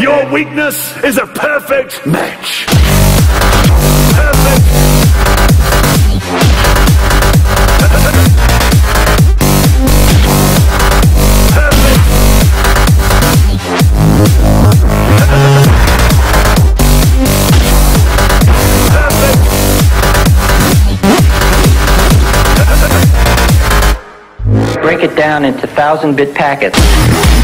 Your weakness is a perfect match. Perfect. Break it down into 1000-bit packets.